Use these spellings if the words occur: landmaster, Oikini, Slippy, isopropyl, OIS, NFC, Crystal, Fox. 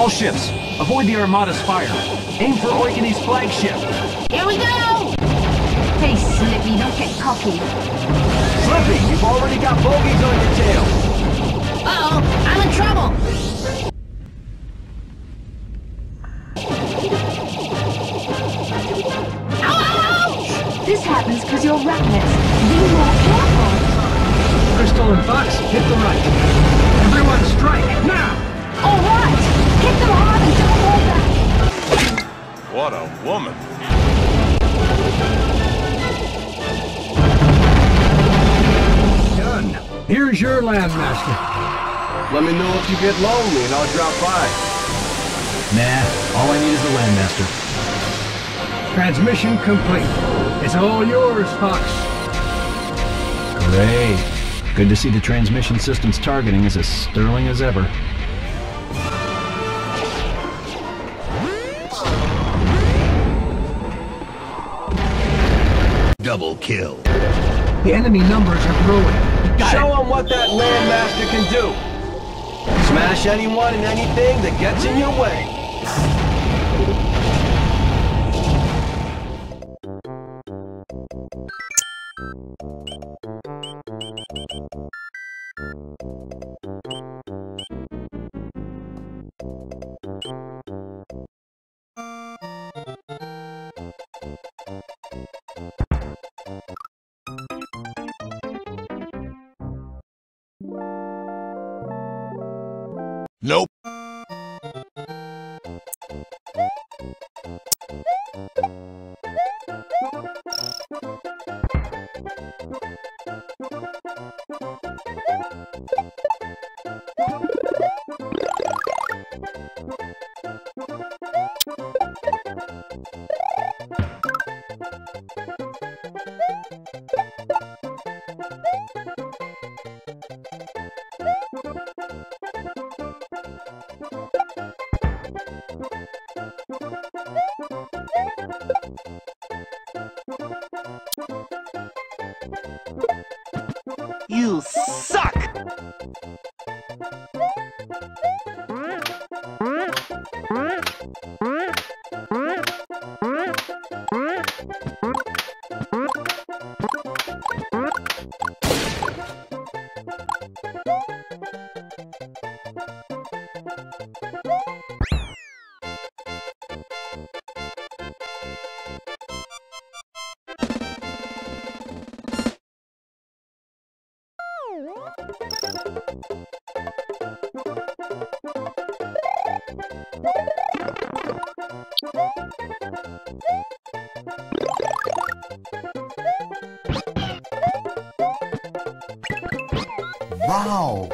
All ships, avoid the Armada's fire. Aim for Oikini's flagship. Here we go! Hey, Slippy, don't get cocky. Slippy, you've already got bogeys on your tail. Uh-oh, I'm in trouble. Ouch! This happens because you're reckless. Be more careful. Crystal and Fox, hit the right. Everyone strike, now! All right! Hit them hard and don't hold back! What a woman! Done. Here's your landmaster. Let me know if you get lonely and I'll drop by. Nah, all I need is the landmaster. Transmission complete. It's all yours, Fox. Great. Good to see the transmission system's targeting is as sterling as ever. Double kill. The enemy numbers are growing. Show them what that landmaster can do. Smash anyone and anything that gets in your way. Nope. You suck! Wow!